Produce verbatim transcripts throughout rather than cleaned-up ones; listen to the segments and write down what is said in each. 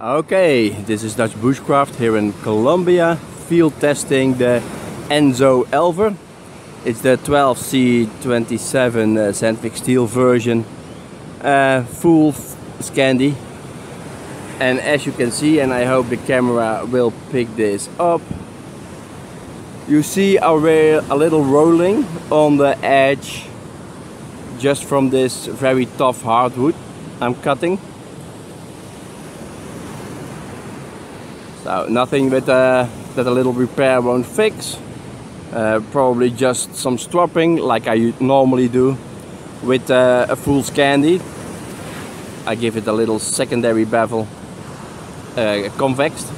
Okay, this is Dutch Bushcraft here in Colombia, field testing the Enzo Elver. It's the twelve C twenty-seven uh, Sandvik steel version, uh, full Scandi. And as you can see, and I hope the camera will pick this up, you see a, a little rolling on the edge just from this very tough hardwood I'm cutting. So nothing with, uh, that a little repair won't fix. Uh, probably just some stropping like I normally do with uh, a full Scandi. I give it a little secondary bevel, uh, convexed.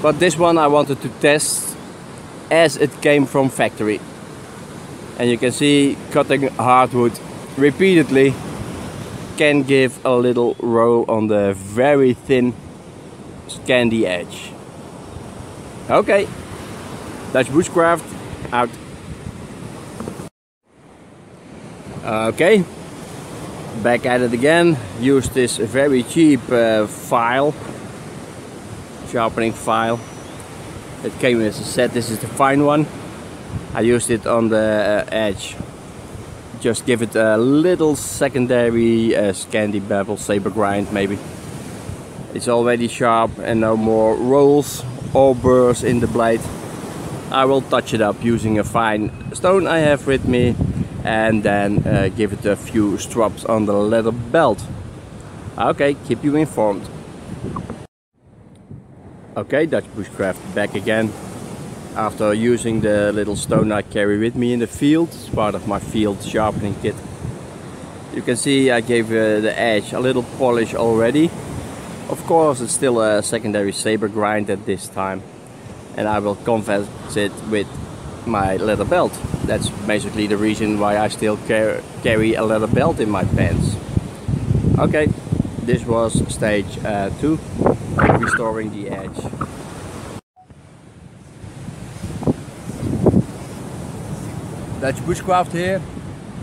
But this one I wanted to test as it came from factory. And you can see cutting hardwood repeatedly can give a little roll on the very thin Scandi edge. Okay. Dutch Bushcraft out. Okay, back at it again. Use this very cheap uh, file, sharpening file. It came as a set. This is the fine one. I used it on the uh, edge. Just give it a little secondary uh, Scandi bevel, saber grind maybe. It's already sharp and no more rolls or burrs in the blade. I will touch it up using a fine stone I have with me and then uh, give it a few strops on the leather belt. Okay, keep you informed. Okay, Dutch Bushcraft back again. After using the little stone I carry with me in the field, it's part of my field sharpening kit. You can see I gave uh, the edge a little polish already. Of course, it's still a secondary saber grind at this time. And I will convex it with my leather belt. That's basically the reason why I still car carry a leather belt in my pants. Okay, this was stage uh, two, restoring the edge. Dutch Bushcraft here,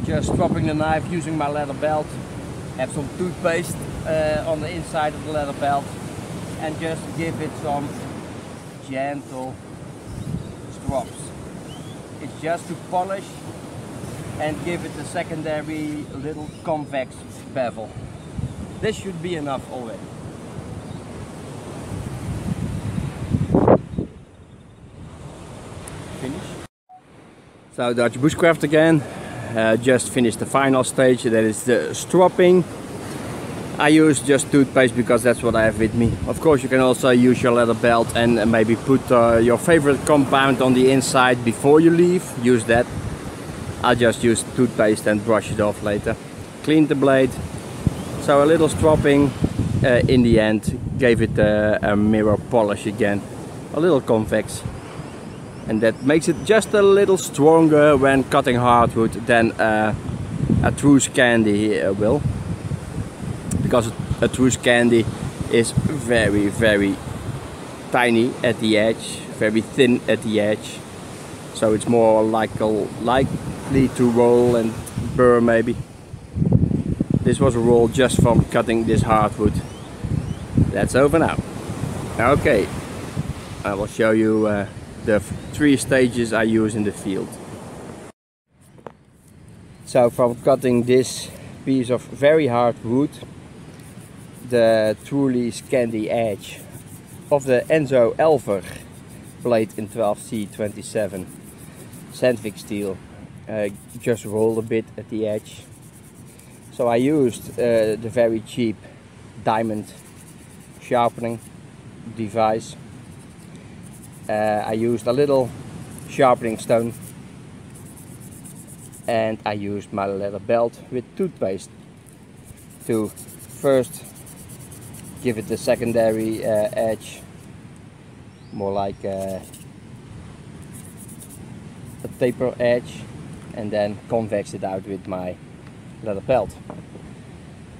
just dropping the knife using my leather belt. Have some toothpaste uh, on the inside of the leather belt and just give it some gentle strops. It's just to polish and give it a secondary little convex bevel. This should be enough already. Finish. So Dutch Bushcraft again. Uh, just finished the final stage, that is the stropping. I use just toothpaste because that's what I have with me. Of course, you can also use your leather belt and maybe put uh, your favorite compound on the inside before you leave. Use that. I'll just use toothpaste and brush it off later. Clean the blade. So a little stropping uh, in the end gave it uh, a mirror polish again. A little convex. And that makes it just a little stronger when cutting hardwood than uh, a true Scandi uh, will. Because a true Scandi is very, very tiny at the edge, very thin at the edge. So it's more likely, likely to roll and burr maybe. This was a roll just from cutting this hardwood. That's over now. Okay, I will show you uh, the three stages I use in the field. So from cutting this piece of very hard wood, the truly Scandi edge of the Enzo Elver blade in twelve C twenty-seven Sandvik steel, uh, just rolled a bit at the edge. So I used uh, the very cheap diamond sharpening device. Uh, I used a little sharpening stone and I used my leather belt with toothpaste to first give it the secondary uh, edge, more like uh, a taper edge, and then convex it out with my leather belt.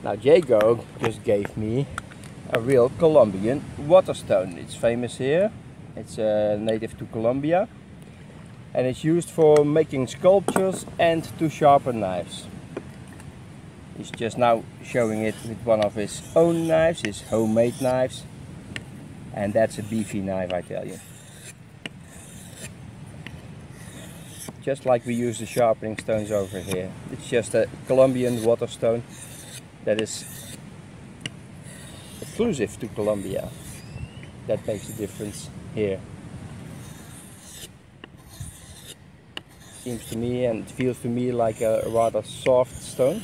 Now Jago just gave me a real Colombian waterstone. It's famous here, it's uh, native to Colombia, and it's used for making sculptures and to sharpen knives. He's just now showing it with one of his own knives, his homemade knives. And that's a beefy knife, I tell you. Just like we use the sharpening stones over here. It's just a Colombian water stone that is exclusive to Colombia. That makes a difference here. Seems to me, and it feels to me, like a rather soft stone.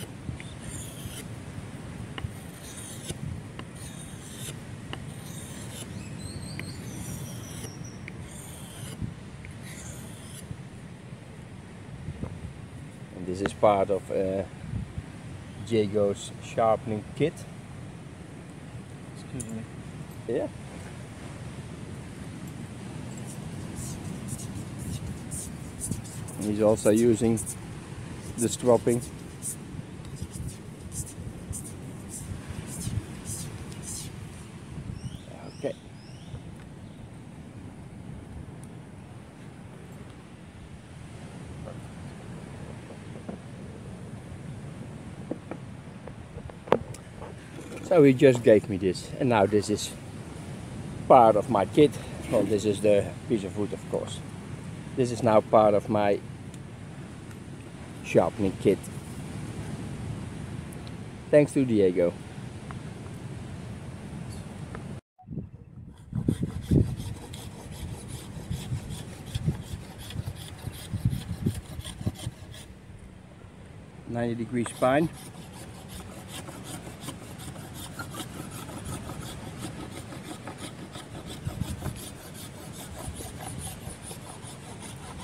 And this is part of uh, Diego's sharpening kit. Excuse me. Yeah. He's also using the stropping. Okay. So he just gave me this, and now this is part of my kit. Well, this is the piece of wood, of course. This is now part of my sharpening kit. Thanks to Diego. ninety degree spine.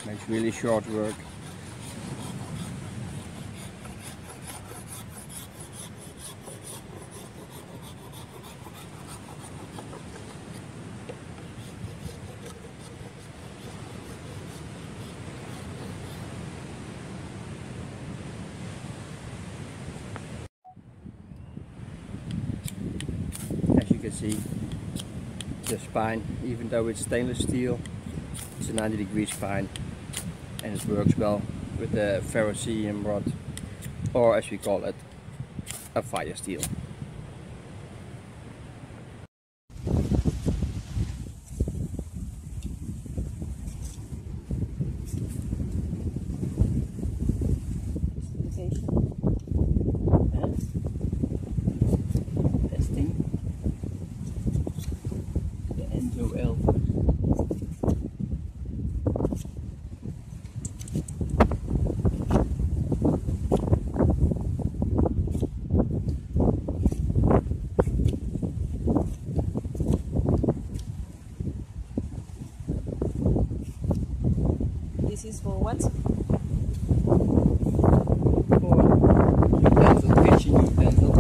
Makes really short work. See the spine, even though it's stainless steel, it's a ninety degree spine, and it works well with the ferrocerium rod, or as we call it, a fire steel. This is for what? For pencil, catching your pencil.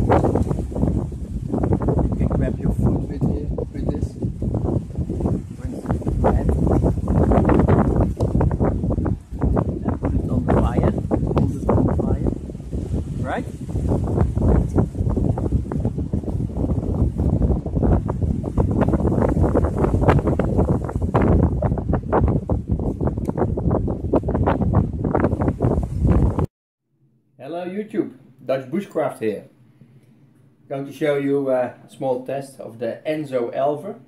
You can grab your foot with, here, with this. And put it on the fire. Hold it on the fire. Right? YouTube, Dutch Bushcraft here. I'm going to show you a small test of the Enzo Elver.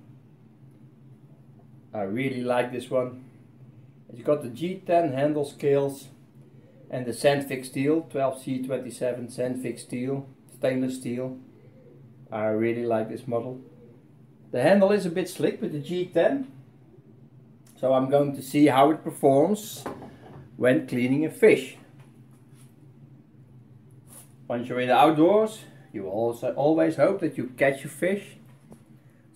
I really like this one. It's got the G ten handle scales and the Sandvik steel, twelve C twenty-seven Sandvik steel, stainless steel. I really like this model. The handle is a bit slick with the G ten, so I'm going to see how it performs when cleaning a fish. Once you're in the outdoors, you also always hope that you catch your fish.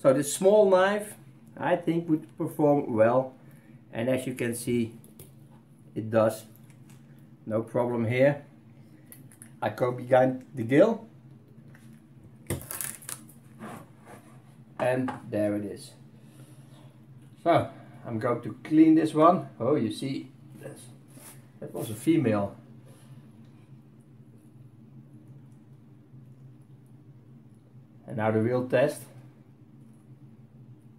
So this small knife, I think, would perform well. And as you can see, it does. No problem here. I go behind the gill. And there it is. So, I'm going to clean this one. Oh, you see, that was a female. And now the real test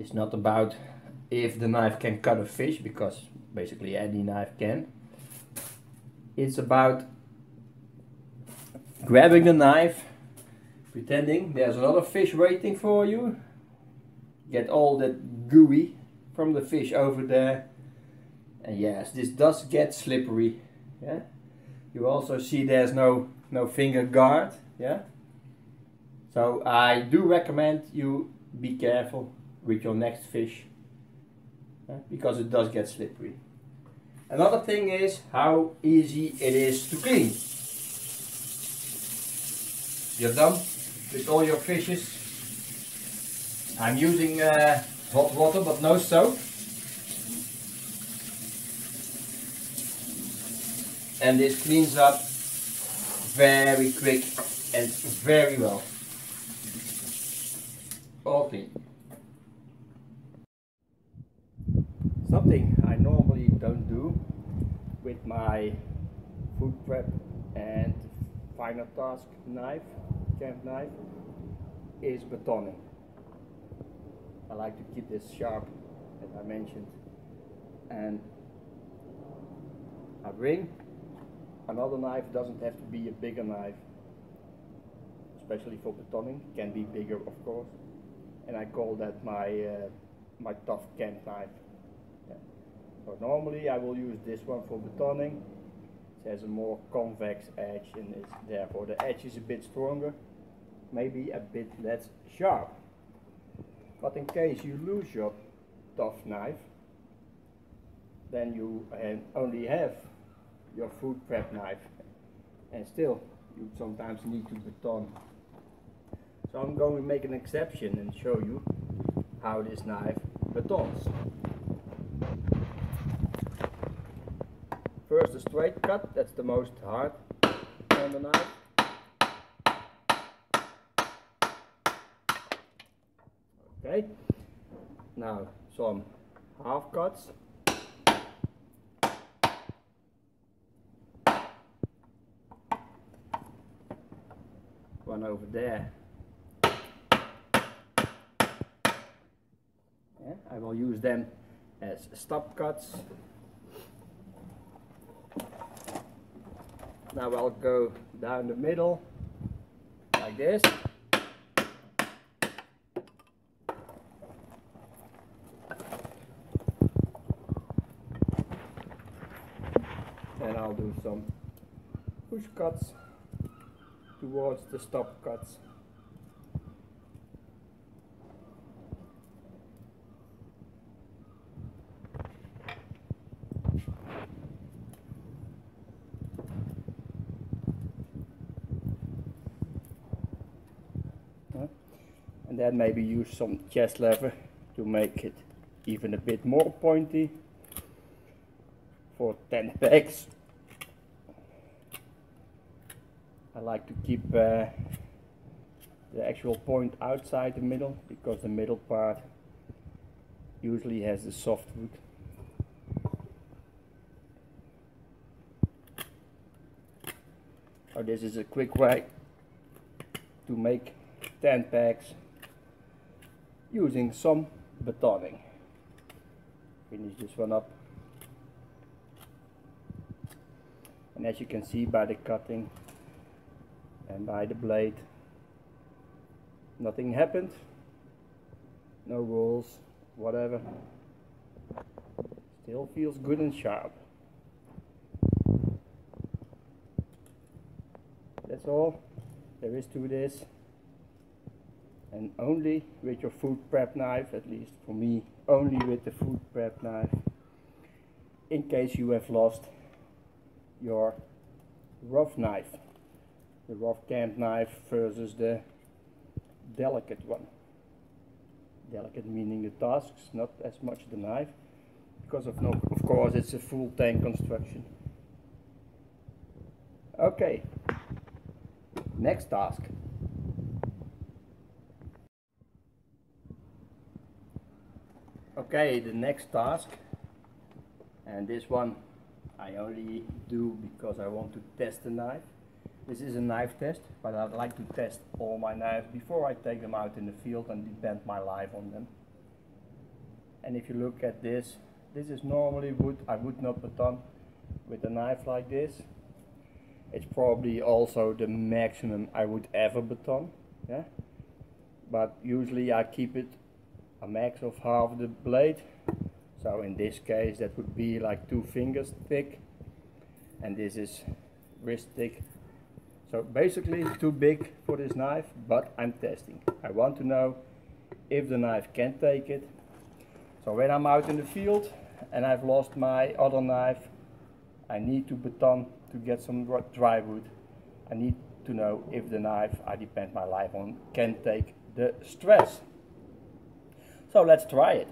is not about if the knife can cut a fish, because basically any knife can. It's about grabbing the knife, pretending there's another fish waiting for you, get all that gooey from the fish over there. And yes, this does get slippery. Yeah, you also see there's no no finger guard. Yeah, so I do recommend you be careful with your next fish, yeah? Because it does get slippery. Another thing is how easy it is to clean. You're done with all your fishes. I'm using uh, hot water but no soap. And this cleans up very quick and very well. All clean. Something I normally don't do with my food prep and final task knife, camp knife, is batoning. I like to keep this sharp, as I mentioned, and I bring another knife. Doesn't have to be a bigger knife, especially for batoning. Can be bigger, of course, and I call that my uh, my tough camp knife. Yeah. So normally I will use this one for batoning. It has a more convex edge, and it's therefore the edge is a bit stronger, maybe a bit less sharp. But in case you lose your tough knife, then you only have your food prep knife, and still you sometimes need to baton. So I'm going to make an exception and show you how this knife batons. First, a straight cut, that's the most hard on the knife. Okay, now some half cuts. One over there. Yeah, I will use them as stop cuts. Now I'll go down the middle like this. And I'll do some push cuts towards the stop cuts. And then maybe use some chest lever to make it even a bit more pointy for ten pegs. I like to keep uh, the actual point outside the middle, because the middle part usually has the soft wood. So this is a quick way to make ten pegs using some batoning. Finish this one up. And as you can see by the cutting and by the blade, nothing happened, no rolls, whatever. Still feels good and sharp. That's all there is to this, and only with your food prep knife, at least for me, only with the food prep knife, in case you have lost your rough knife. The rough camp knife versus the delicate one. Delicate meaning the tasks, not as much the knife, because of, no, of course it's a full tank construction. Okay, next task. Okay, the next task, and this one I only do because I want to test the knife. This is a knife test, but I'd like to test all my knives before I take them out in the field and depend my life on them. And if you look at this, this is normally wood I would not baton with a knife like this. It's probably also the maximum I would ever baton, yeah? But usually I keep it a max of half the blade, so in this case that would be like two fingers thick, and this is wrist thick. So basically it's too big for this knife, but I'm testing. I want to know if the knife can take it. So when I'm out in the field and I've lost my other knife, I need to baton to get some dry wood. I need to know if the knife I depend my life on can take the stress. So let's try it.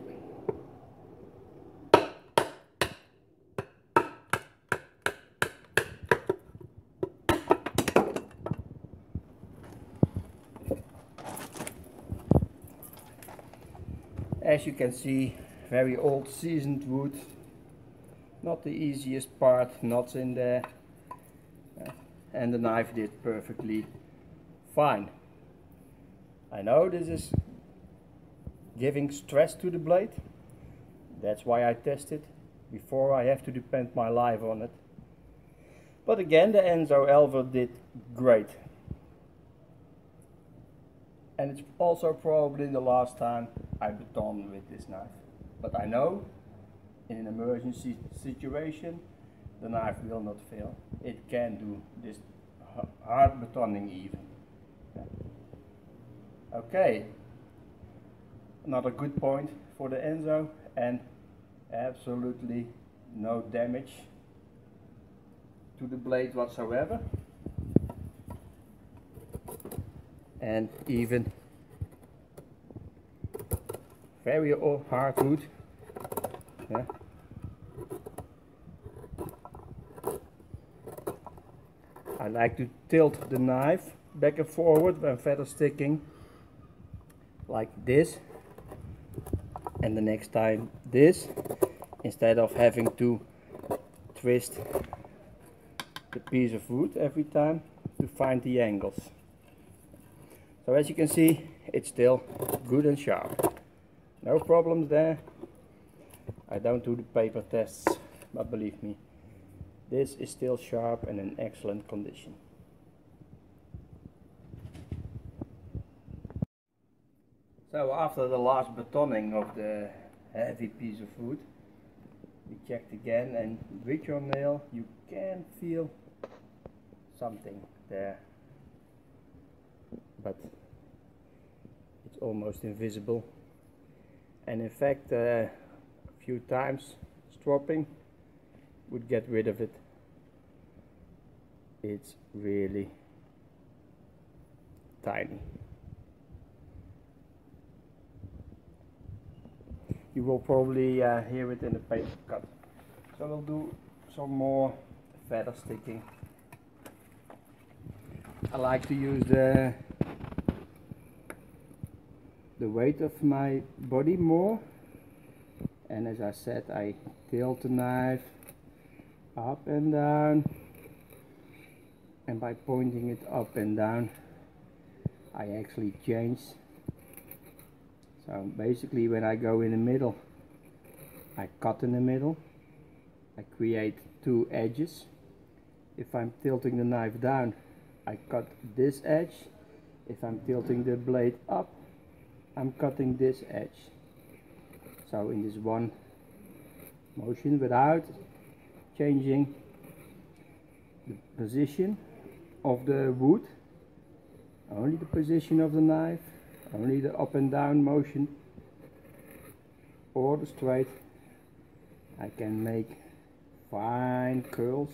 As you can see, very old seasoned wood, not the easiest part, knots in there, and the knife did perfectly fine. I know this is giving stress to the blade, that's why I test it, before I have to depend my life on it. But again, the Enzo Elver did great. And it's also probably the last time I baton with this knife. But I know in an emergency situation the knife will not fail. It can do this hard batoning even. Okay, another good point for the Enzo, and absolutely no damage to the blade whatsoever. And even very hard wood, yeah. I like to tilt the knife back and forward when feather sticking, like this, and the next time this, instead of having to twist the piece of wood every time to find the angles. So as you can see, it's still good and sharp. No problems there. I don't do the paper tests, but believe me, this is still sharp and in excellent condition. So after the last batoning of the heavy piece of wood, we checked again, and with your nail you can feel something there. But it's almost invisible, and in fact uh, a few times stropping would get rid of it. It's really tiny. You will probably uh, hear it in the paper cut. So we'll do some more feather sticking. I like to use the the weight of my body more, and as I said, I tilt the knife up and down, and by pointing it up and down I actually change. So basically when I go in the middle, I cut in the middle, I create two edges. If I'm tilting the knife down, I cut this edge. If I'm tilting the blade up, I'm cutting this edge. So in this one motion, without changing the position of the wood, only the position of the knife, only the up and down motion or the straight, I can make fine curls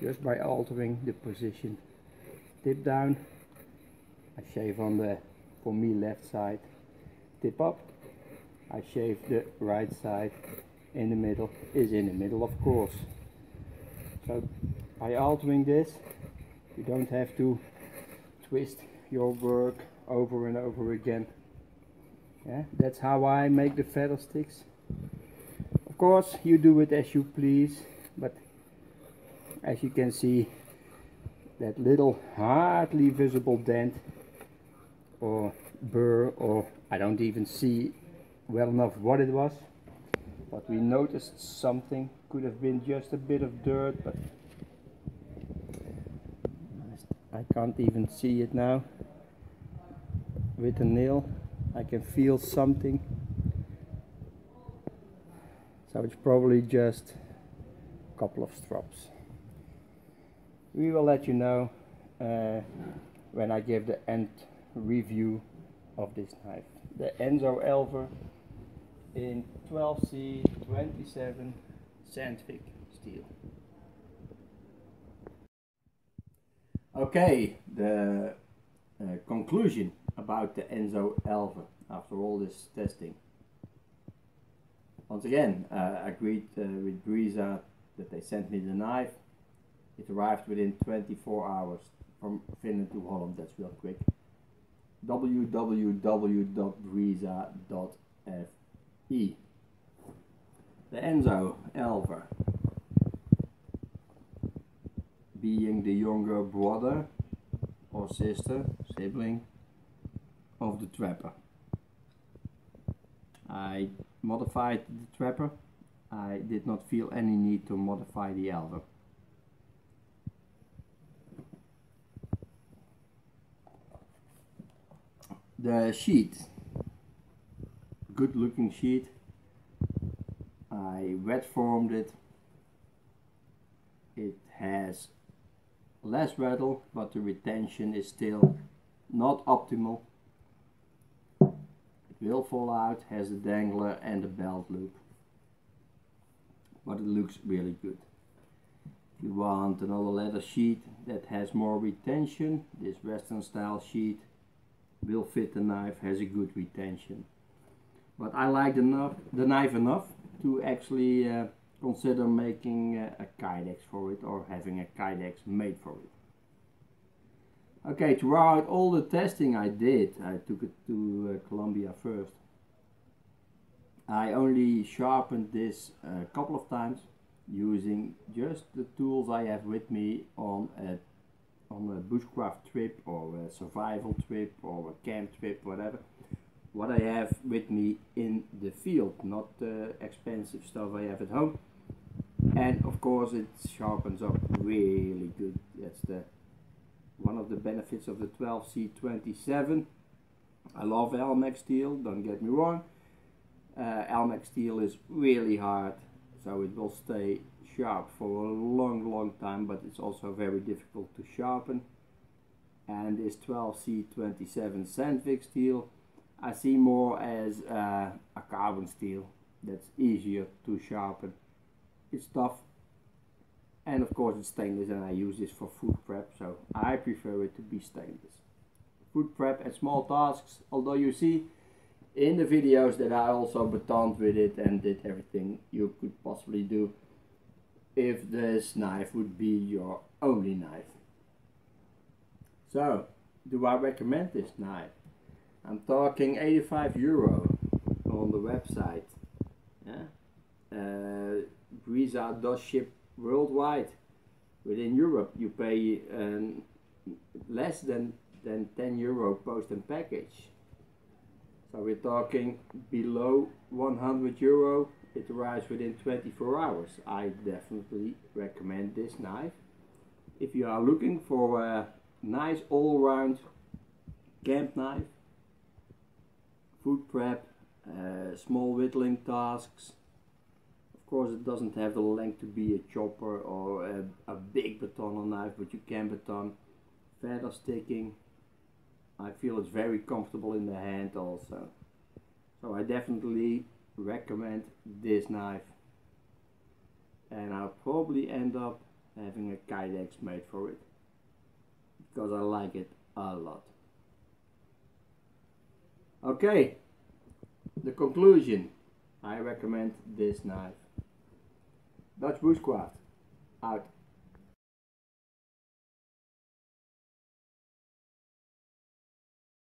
just by altering the position. Tip down, I shave on the, for me, left side. Tip up, I shave the right side. In the middle is in the middle, of course. So by altering this, you don't have to twist your work over and over again. Yeah, that's how I make the feather sticks. Of course, you do it as you please, but as you can see, that little hardly visible dent or burr, or I don't even see well enough what it was, but we noticed something could have been just a bit of dirt, but I can't even see it now. With a nail I can feel something, so it's probably just a couple of strops. We will let you know uh, when I give the end review of this knife, the Enzo Elver in twelve C twenty-seven Sandvik steel. Okay, the uh, conclusion about the Enzo Elver after all this testing. Once again, uh, I agreed uh, with Brisa that they sent me the knife. It arrived within twenty-four hours from Finland to Holland. That's real quick. w w w dot brisa dot f i. The Enzo Elver, being the younger brother or sister, sibling of the Trapper. I modified the Trapper. I did not feel any need to modify the Elver. The sheath, good looking sheath. I wet formed it. It has less rattle, but the retention is still not optimal. It will fall out, has the dangler and the belt loop, but it looks really good. If you want another leather sheath that has more retention, this Western style sheath will fit the knife, has a good retention. But I like the knife, the knife enough to actually uh, consider making uh, a Kydex for it, or having a Kydex made for it. Okay, throughout all the testing I did, I took it to uh, Colombia first. I only sharpened this a couple of times using just the tools I have with me on a on a bushcraft trip or a survival trip or a camp trip, whatever. What I have with me in the field, not the expensive stuff I have at home. And of course it sharpens up really good. That's the one of the benefits of the twelve C twenty-seven. I love Elmax steel, don't get me wrong. Uh, Elmax steel is really hard, so it will stay sharp for a long long time, but it's also very difficult to sharpen. And this twelve C twenty-seven Sandvik steel I see more as uh, a carbon steel that's easier to sharpen. It's tough, and of course it's stainless, and I use this for food prep, so I prefer it to be stainless. Food prep and small tasks, although you see in the videos that I also batoned with it and did everything you could possibly do if this knife would be your only knife. So, do I recommend this knife? I'm talking eighty-five euro on the website. Yeah? Uh, Brisa does ship worldwide. Within Europe you pay um, less than, than ten euro post and package. So we're talking below one hundred euro. It arrives within twenty-four hours. I definitely recommend this knife. If you are looking for a nice all-round camp knife, food prep, uh, small whittling tasks. Of course it doesn't have the length to be a chopper or a, a big batoner knife, but you can baton. Feather sticking. I feel it's very comfortable in the hand also. So I definitely recommend this knife, and I'll probably end up having a Kydex made for it because I like it a lot. Okay, the conclusion, I recommend this knife. Dutch Bushcraft out.